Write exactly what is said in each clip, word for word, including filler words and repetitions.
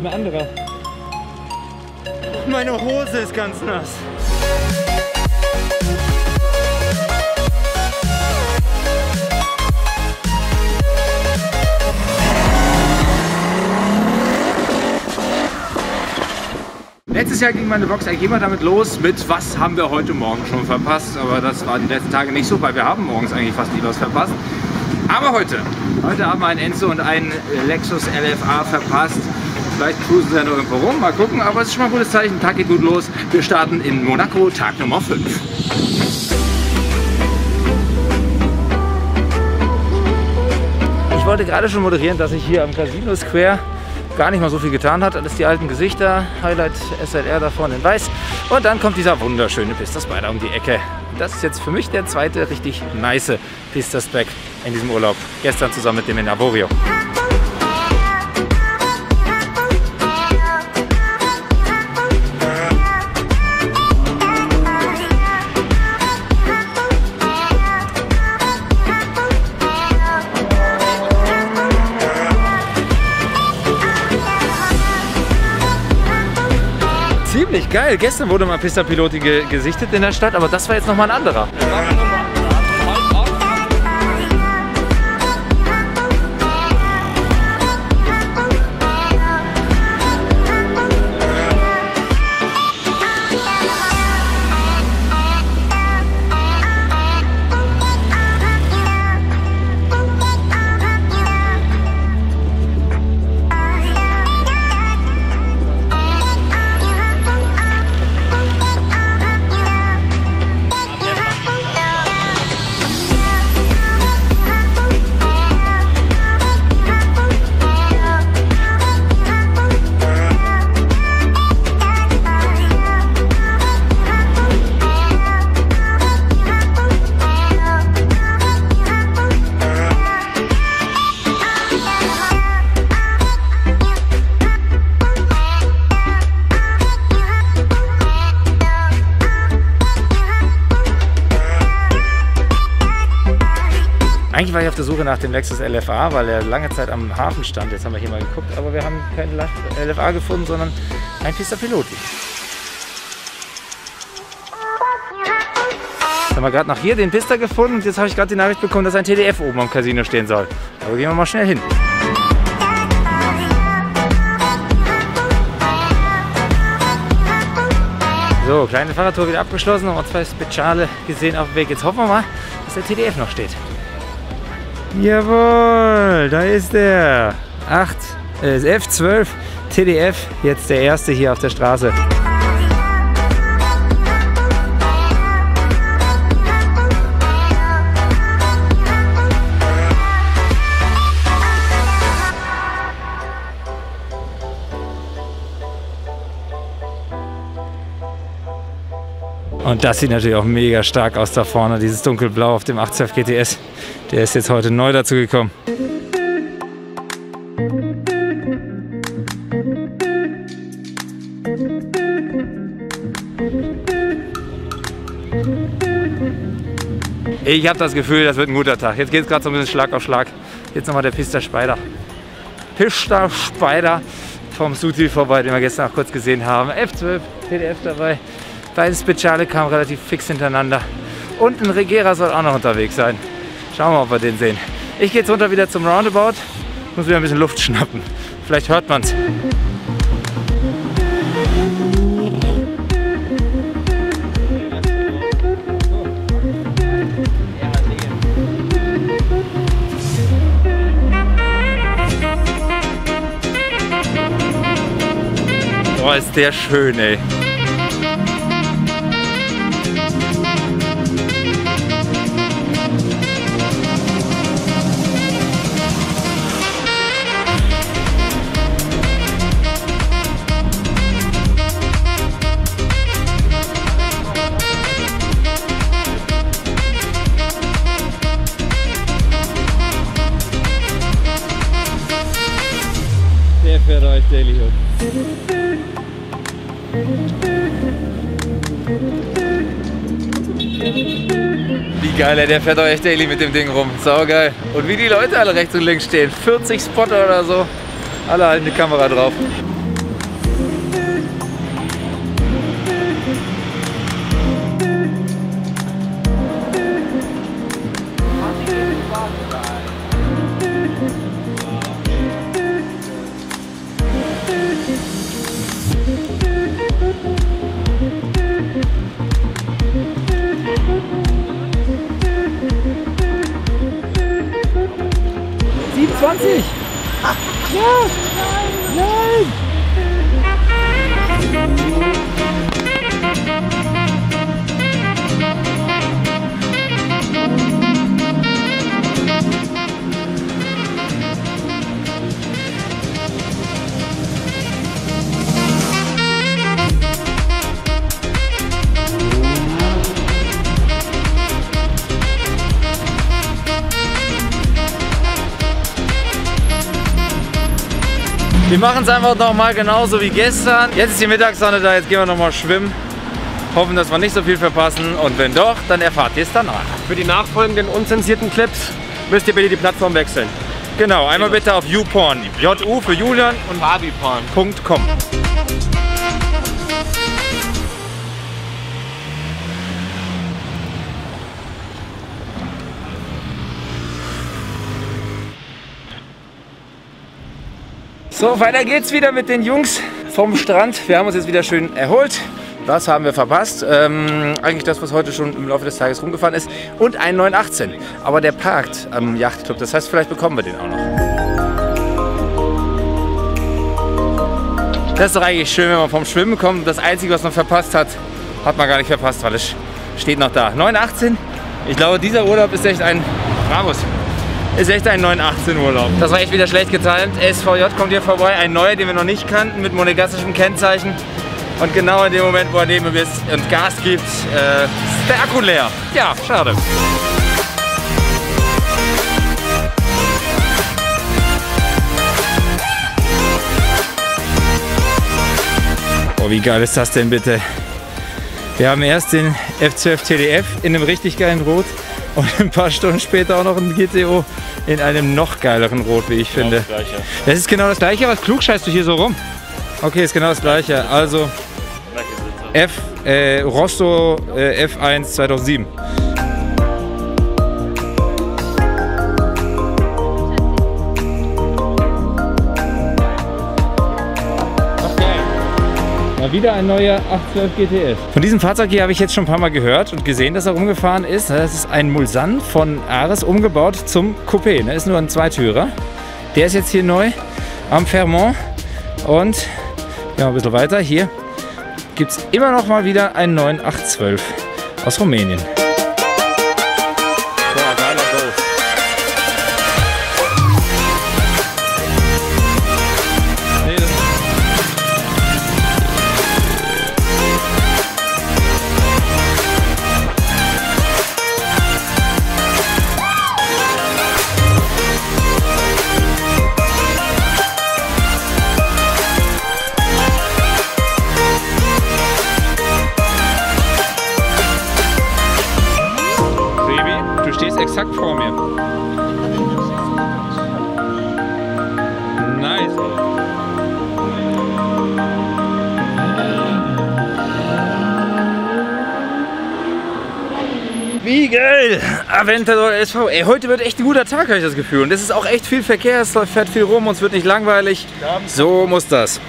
ist eine andere. Meine Hose ist ganz nass. Letztes Jahr ging meine Box eigentlich immer damit los, mit was haben wir heute Morgen schon verpasst. Aber das war die letzten Tage nicht so, weil wir haben morgens eigentlich fast nie was verpasst. Aber heute, heute haben wir einen Enzo und einen Lexus L F A verpasst. Vielleicht cruisen sie ja noch irgendwo rum, mal gucken. Aber es ist schon mal ein gutes Zeichen, Tag geht gut los. Wir starten in Monaco, Tag Nummer fünf. Ich wollte gerade schon moderieren, dass ich hier am Casino Square gar nicht mal so viel getan hat. Alles die alten Gesichter, Highlight S L R da vorne in weiß. Und dann kommt dieser wunderschöne Pista Spyder um die Ecke. Das ist jetzt für mich der zweite richtig nice Pista Spec in diesem Urlaub. Gestern zusammen mit dem Inavorio. Ziemlich geil. Gestern wurde mal Pista Piloti ge gesichtet in der Stadt, aber das war jetzt nochmal ein anderer. Eigentlich war ich auf der Suche nach dem Lexus L F A, weil er lange Zeit am Hafen stand. Jetzt haben wir hier mal geguckt, aber wir haben keinen L F A gefunden, sondern ein Pista Piloti. Jetzt haben wir gerade noch hier den Pista gefunden und jetzt habe ich gerade die Nachricht bekommen, dass ein T D F oben am Casino stehen soll. Aber gehen wir mal schnell hin. So, kleine Fahrradtour wieder abgeschlossen, haben wir zwei Speziale gesehen auf dem Weg. Jetzt hoffen wir mal, dass der T D F noch steht. Jawohl, da ist der F zwölf T D F, jetzt der erste hier auf der Straße. Und das sieht natürlich auch mega stark aus da vorne, dieses dunkelblau auf dem acht zwölf G T S. Der ist jetzt heute neu dazu gekommen. Ich habe das Gefühl, das wird ein guter Tag. Jetzt geht es gerade so ein bisschen Schlag auf Schlag. Jetzt nochmal der Pista Spyder. Pista Spyder vom Suti vorbei, den wir gestern auch kurz gesehen haben. F zwölf T D F dabei. Beide Speziale kamen relativ fix hintereinander. Und ein Regera soll auch noch unterwegs sein. Schauen wir mal, ob wir den sehen. Ich gehe jetzt runter wieder zum Roundabout. Muss wieder ein bisschen Luft schnappen. Vielleicht hört man es. Boah, ist der schön, ey. Wie geil, der fährt doch echt daily mit dem Ding rum. Sau geil. Und wie die Leute alle rechts und links stehen. vierzig Spotter oder so. Alle halten die Kamera drauf. siebenundzwanzig. Ja, nein. Wir machen es einfach nochmal genauso wie gestern. Jetzt ist die Mittagssonne da, jetzt gehen wir nochmal schwimmen. Hoffen, dass wir nicht so viel verpassen. Und wenn doch, dann erfahrt ihr es danach. Für die nachfolgenden unzensierten Clips müsst ihr bitte die Plattform wechseln. Genau, einmal bitte auf Uporn. J U für Julian und Barbiporn punkt com. So, weiter geht's wieder mit den Jungs vom Strand. Wir haben uns jetzt wieder schön erholt. Das haben wir verpasst. Ähm, eigentlich das, was heute schon im Laufe des Tages rumgefahren ist. Und ein neun achtzehn. Aber der parkt am Yachtclub. Das heißt, vielleicht bekommen wir den auch noch. Das ist doch eigentlich schön, wenn man vom Schwimmen kommt. Das Einzige, was man verpasst hat, hat man gar nicht verpasst, weil es steht noch da. neun achtzehn. Ich glaube, dieser Urlaub ist echt ein Bravos. Ist echt ein neun achtzehn Urlaub. Das war echt wieder schlecht getimt. S V J kommt hier vorbei, ein neuer, den wir noch nicht kannten, mit monegassischem Kennzeichen. Und genau in dem Moment, wo er neben mir ist und Gas gibt, äh, ist der Akku leer. Ja, schade. Oh, wie geil ist das denn bitte? Wir haben erst den F zwölf T D F in einem richtig geilen Rot. Und ein paar Stunden später auch noch ein G T O in einem noch geileren Rot, wie ich genau finde. Das, das ist genau das Gleiche, was klug scheißt du hier so rum? Okay, ist genau das Gleiche. Also F, äh, Rosso äh, F eins zweitausendsieben. Wieder ein neuer acht zwölf G T S. Von diesem Fahrzeug hier habe ich jetzt schon ein paar Mal gehört und gesehen, dass er rumgefahren ist. Das ist ein Mulsan von Ares, umgebaut zum Coupé. Das ist nur ein Zweitürer. Der ist jetzt hier neu am Fermont. Und ja, ein bisschen weiter. Hier gibt es immer noch mal wieder einen neuen acht zwölf aus Rumänien. Exakt vor mir. Nice. Wie geil! Aventador S V. Ey, heute wird echt ein guter Tag, habe ich das Gefühl. Und es ist auch echt viel Verkehr, es fährt viel rum, uns wird nicht langweilig. So muss das.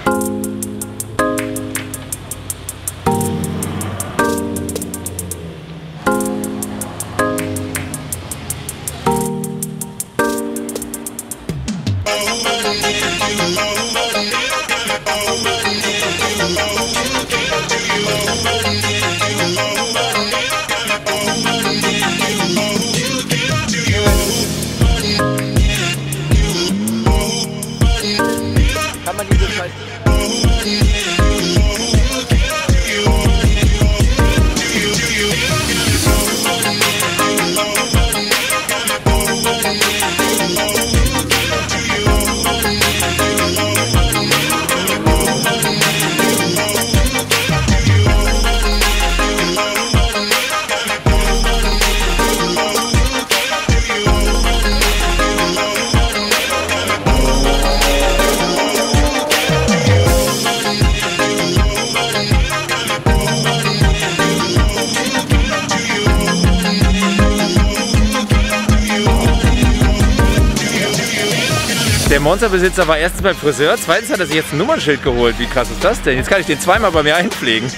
Der Monsterbesitzer war erstens beim Friseur, zweitens hat er sich jetzt ein Nummernschild geholt. Wie krass ist das denn? Jetzt kann ich den zweimal bei mir einpflegen.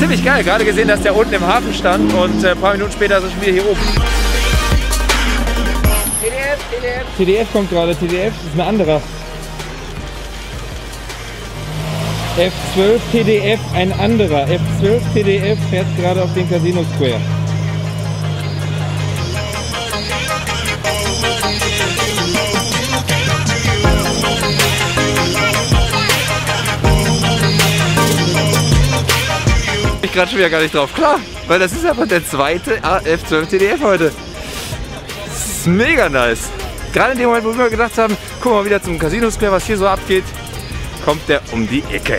ziemlich geil. Gerade gesehen, dass der unten im Hafen stand und ein paar Minuten später sind wir schon wieder hier oben. T D F, T D F. T D F kommt gerade, T D F ist ein anderer. F zwölf T D F, ein anderer. F zwölf T D F fährt gerade auf den Casino Square. Ich gerade schon wieder gar nicht drauf klar, weil das ist einfach der zweite F zwölf T D F heute. Das ist mega nice. Gerade in dem Moment, wo wir gedacht haben, guck mal wieder zum Casino Square, was hier so abgeht, kommt der um die Ecke.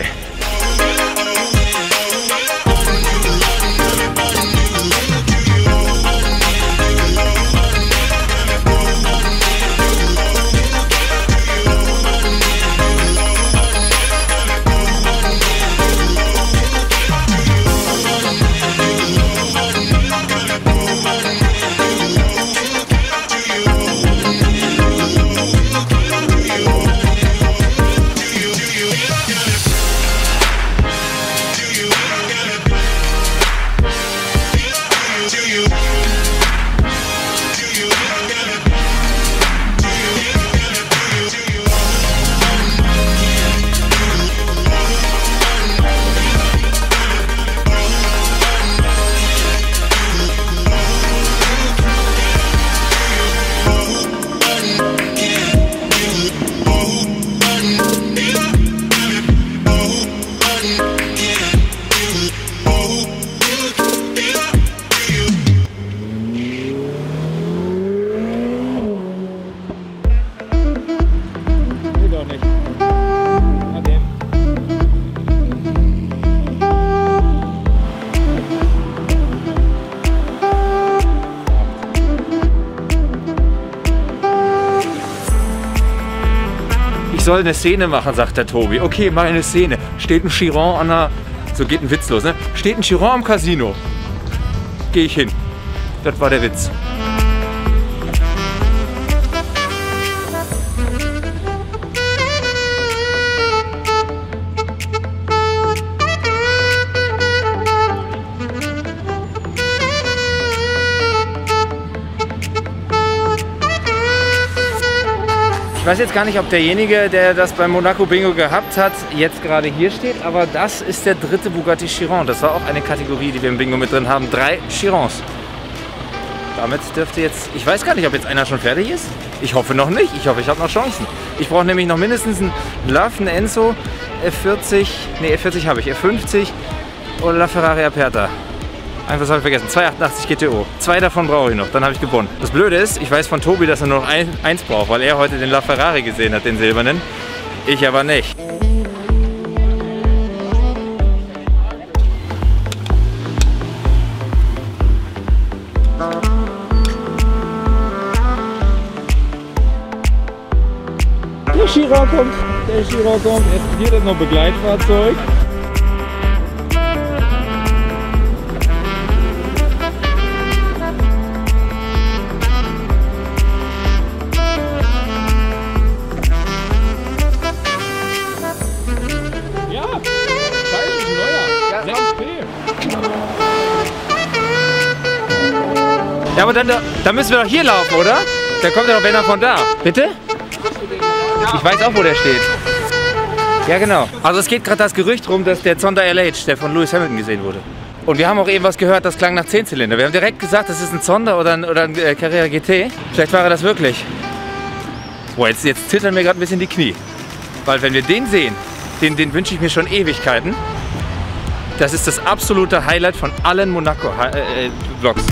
Ich soll eine Szene machen, sagt der Tobi. Okay, mach eine Szene. Steht ein Chiron an der... So geht ein Witz los, ne? Steht ein Chiron am Casino. Gehe ich hin. Das war der Witz. Ich weiß jetzt gar nicht, ob derjenige, der das beim Monaco Bingo gehabt hat, jetzt gerade hier steht, aber das ist der dritte Bugatti Chiron. Das war auch eine Kategorie, die wir im Bingo mit drin haben. Drei Chirons. Damit dürfte jetzt... Ich weiß gar nicht, ob jetzt einer schon fertig ist. Ich hoffe noch nicht. Ich hoffe, ich habe noch Chancen. Ich brauche nämlich noch mindestens einen Laf, einen Enzo, F vierzig... Ne, F vierzig habe ich. F fünfzig oder LaFerrari Aperta. Einfach habe ich vergessen. zwei achthundertachtzig G T O. Zwei davon brauche ich noch, dann habe ich gewonnen. Das Blöde ist, ich weiß von Tobi, dass er nur noch ein, eins braucht, weil er heute den LaFerrari gesehen hat, den silbernen. Ich aber nicht. Der Chiron kommt, der Chiron kommt. Jetzt wird das noch Begleitfahrzeug. Ja, aber dann, dann müssen wir doch hier laufen, oder? Da kommt ja noch einer von da. Bitte? Ich weiß auch, wo der steht. Ja, genau. Also es geht gerade das Gerücht rum, dass der Zonda L H, der von Lewis Hamilton gesehen wurde. Und wir haben auch eben was gehört, das klang nach Zehnzylinder. Wir haben direkt gesagt, das ist ein Zonda oder ein, oder ein äh, Carrera G T. Vielleicht war er das wirklich. Boah, jetzt, jetzt zittern mir gerade ein bisschen die Knie. Weil wenn wir den sehen, den, den wünsche ich mir schon Ewigkeiten. Das ist das absolute Highlight von allen Monaco-Vlogs.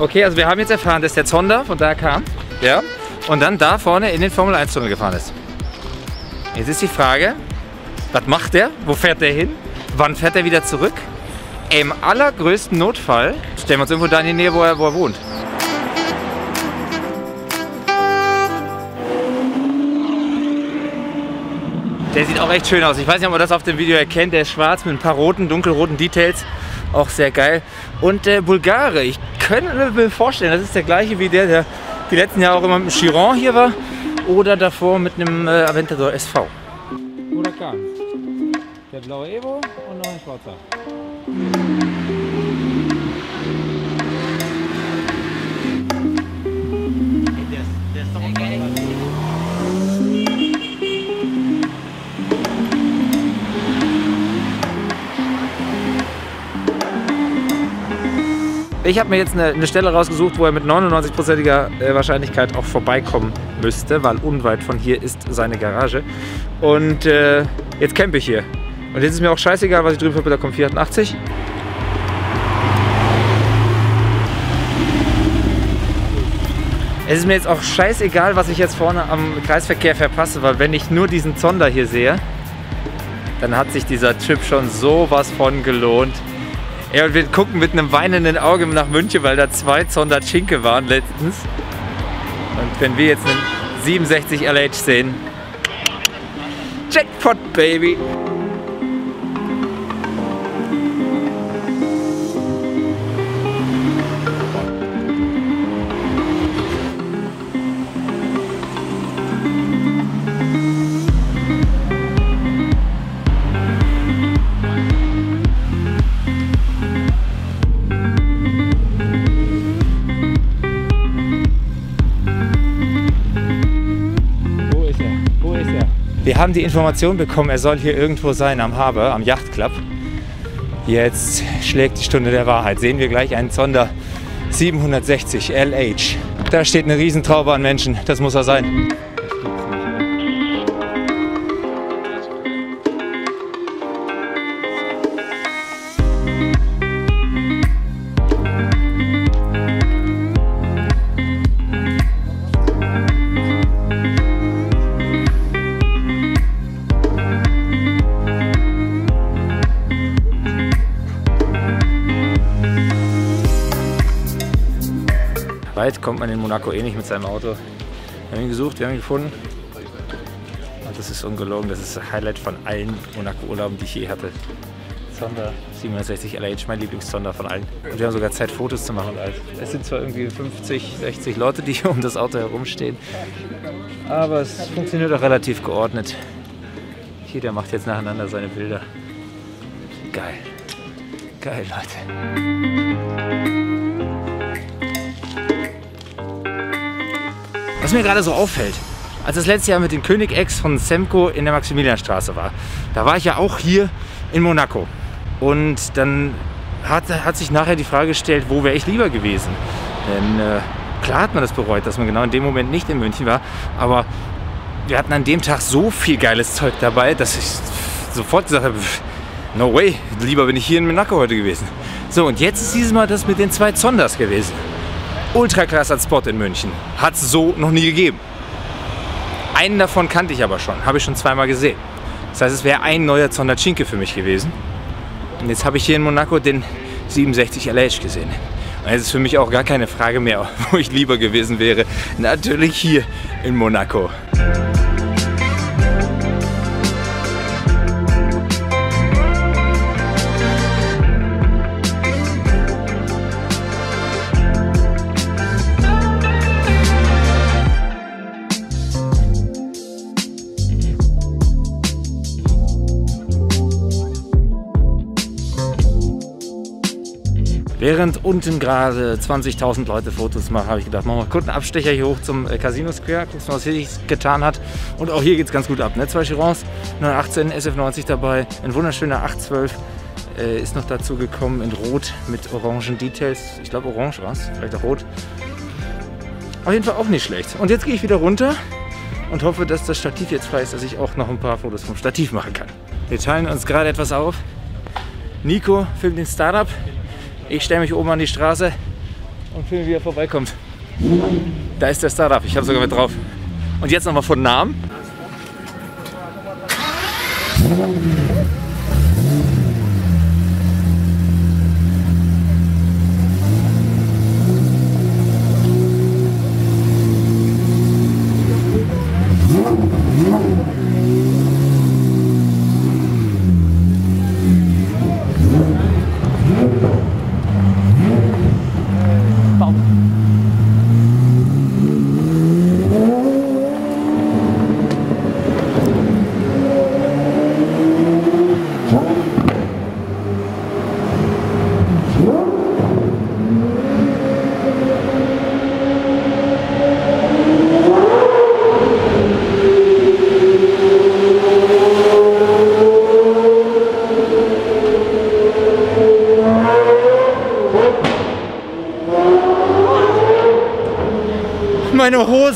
Okay, also wir haben jetzt erfahren, dass der Zonda von da kam, ja, und dann da vorne in den Formel eins Tunnel gefahren ist. Jetzt ist die Frage, was macht der? Wo fährt der hin? Wann fährt er wieder zurück? Im allergrößten Notfall stellen wir uns irgendwo da in die Nähe, wo er, wo er wohnt. Der sieht auch echt schön aus. Ich weiß nicht, ob man das auf dem Video erkennt. Der ist schwarz mit ein paar roten, dunkelroten Details. Auch sehr geil. Und der Bulgare, ich könnte mir vorstellen, das ist der gleiche wie der, der die letzten Jahre auch immer mit dem Chiron hier war oder davor mit einem äh, Aventador S V. Huracan. Der blaue Evo und noch ein schwarzer. Der ist doch ein Ich habe mir jetzt eine, eine Stelle rausgesucht, wo er mit neunundneunzig prozentiger Wahrscheinlichkeit auch vorbeikommen müsste, weil unweit von hier ist seine Garage. Und äh, jetzt campe ich hier. Und jetzt ist mir auch scheißegal, was ich drüben verbitte, da kommt vierhundertachtzig. Es ist mir jetzt auch scheißegal, was ich jetzt vorne am Kreisverkehr verpasse, weil wenn ich nur diesen Zonda hier sehe, dann hat sich dieser Trip schon sowas von gelohnt. Ja, und wir gucken mit einem weinenden Auge nach München, weil da zwei Zonda Cinque waren letztens. Und wenn wir jetzt einen siebenundsechzig L H sehen, Jackpot, Baby! Wir haben die Information bekommen, er soll hier irgendwo sein, am Haber, am Yachtclub. Jetzt schlägt die Stunde der Wahrheit. Sehen wir gleich einen Zonda siebenhundertsechzig L H. Da steht eine Riesentraube an Menschen, das muss er sein. Weit kommt man in Monaco eh nicht mit seinem Auto. Wir haben ihn gesucht, wir haben ihn gefunden. Und das ist ungelogen, das ist das Highlight von allen Monaco-Urlauben, die ich je hatte. Zonda siebenhundertsechzig L H, mein Lieblings-Zonda von allen. Und wir haben sogar Zeit, Fotos zu machen und alles. Es sind zwar irgendwie fünfzig, sechzig Leute, die hier um das Auto herumstehen, aber es funktioniert auch relativ geordnet. Jeder macht jetzt nacheinander seine Bilder. Geil. Geil, Leute. Was mir gerade so auffällt, als das letzte Jahr mit den König-Ex von Semco in der Maximilianstraße war, da war ich ja auch hier in Monaco. Und dann hat, hat sich nachher die Frage gestellt, wo wäre ich lieber gewesen? Denn äh, klar hat man das bereut, dass man genau in dem Moment nicht in München war, aber wir hatten an dem Tag so viel geiles Zeug dabei, dass ich sofort gesagt habe, no way, lieber bin ich hier in Monaco heute gewesen. So, und jetzt ist dieses Mal das mit den zwei Zondas gewesen. Ultra krass als Spot in München. Hat es so noch nie gegeben. Einen davon kannte ich aber schon, habe ich schon zweimal gesehen. Das heißt, es wäre ein neuer Zonda Cinque für mich gewesen. Und jetzt habe ich hier in Monaco den siebenundsechzig L H gesehen. Und jetzt ist für mich auch gar keine Frage mehr, wo ich lieber gewesen wäre. Natürlich hier in Monaco. Während unten gerade zwanzigtausend Leute Fotos machen, habe ich gedacht, machen wir kurz einen Abstecher hier hoch zum Casino Square, guckst mal, was hier sich getan hat. Und auch hier geht es ganz gut ab, ne? Zwei Chirons, neunhundertachtzehn, S F neunzig dabei, ein wunderschöner acht zwölf äh, ist noch dazu gekommen in Rot mit orangen Details. Ich glaube, orange war es, vielleicht auch rot. Auf jeden Fall auch nicht schlecht. Und jetzt gehe ich wieder runter und hoffe, dass das Stativ jetzt frei ist, dass ich auch noch ein paar Fotos vom Stativ machen kann. Wir teilen uns gerade etwas auf. Nico filmt den Startup. Ich stelle mich oben an die Straße und filme, wie er vorbeikommt. Da ist der Startup, ich habe sogar mit drauf. Und jetzt nochmal von Namen.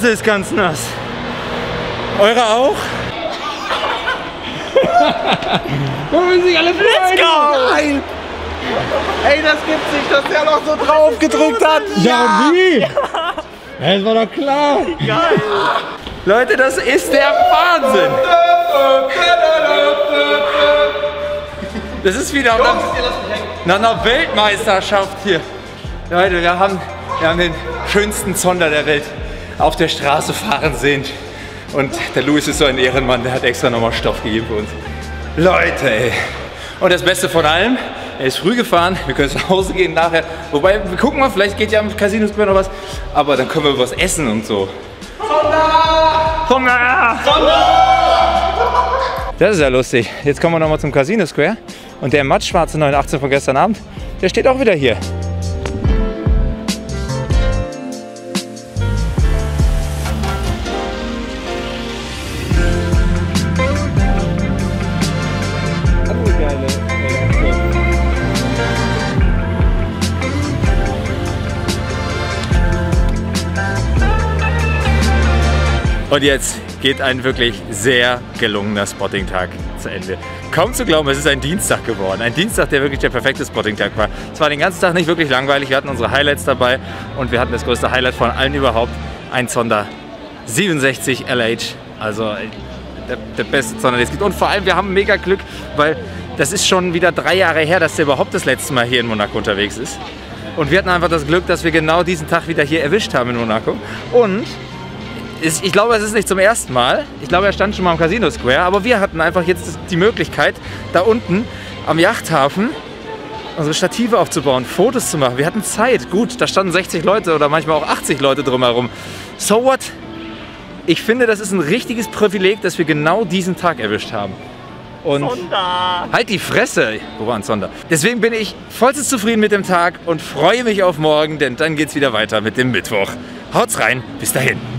Nase ist ganz nass. Eure auch? Wir müssen sich alle freuen. Let's go! Nein. Ey, das gibt's nicht, dass der noch so drauf gedrückt hat. Ja, ja wie? Ja. Ja, das war doch klar. Geil. Leute, das ist der Wahnsinn. Das ist wieder nach, nach einer Weltmeisterschaft hier. Leute, wir haben, wir haben den schönsten Zonda der Welt auf der Straße fahren sehen. Und der Lewis ist so ein Ehrenmann, der hat extra nochmal Stoff gegeben für uns. Leute, ey. Und das Beste von allem, er ist früh gefahren, wir können nach Hause gehen nachher. Wobei, wir gucken mal, vielleicht geht ja am Casino noch was. Aber dann können wir was essen und so. Zonda! Zonda! Zonda! Das ist ja lustig. Jetzt kommen wir nochmal zum Casino Square. Und der mattschwarze neun achtzehn von gestern Abend, der steht auch wieder hier. Und jetzt geht ein wirklich sehr gelungener Spotting-Tag zu Ende. Kaum zu glauben, es ist ein Dienstag geworden. Ein Dienstag, der wirklich der perfekte Spotting-Tag war. Es war den ganzen Tag nicht wirklich langweilig, wir hatten unsere Highlights dabei und wir hatten das größte Highlight von allen überhaupt, ein Zonda siebenundsechzig L H. Also der, der beste Zonda, den es gibt. Und vor allem, wir haben mega Glück, weil das ist schon wieder drei Jahre her, dass der überhaupt das letzte Mal hier in Monaco unterwegs ist. Und wir hatten einfach das Glück, dass wir genau diesen Tag wieder hier erwischt haben in Monaco. Und ich glaube, es ist nicht zum ersten Mal. Ich glaube, er stand schon mal am Casino Square. Aber wir hatten einfach jetzt die Möglichkeit, da unten am Yachthafen unsere Stative aufzubauen, Fotos zu machen. Wir hatten Zeit. Gut, da standen sechzig Leute oder manchmal auch achtzig Leute drumherum. So what? Ich finde, das ist ein richtiges Privileg, dass wir genau diesen Tag erwischt haben. Und Zonda! Halt die Fresse! Wo war ein Zonda? Deswegen bin ich vollstens zufrieden mit dem Tag und freue mich auf morgen, denn dann geht's wieder weiter mit dem Mittwoch. Haut's rein, bis dahin!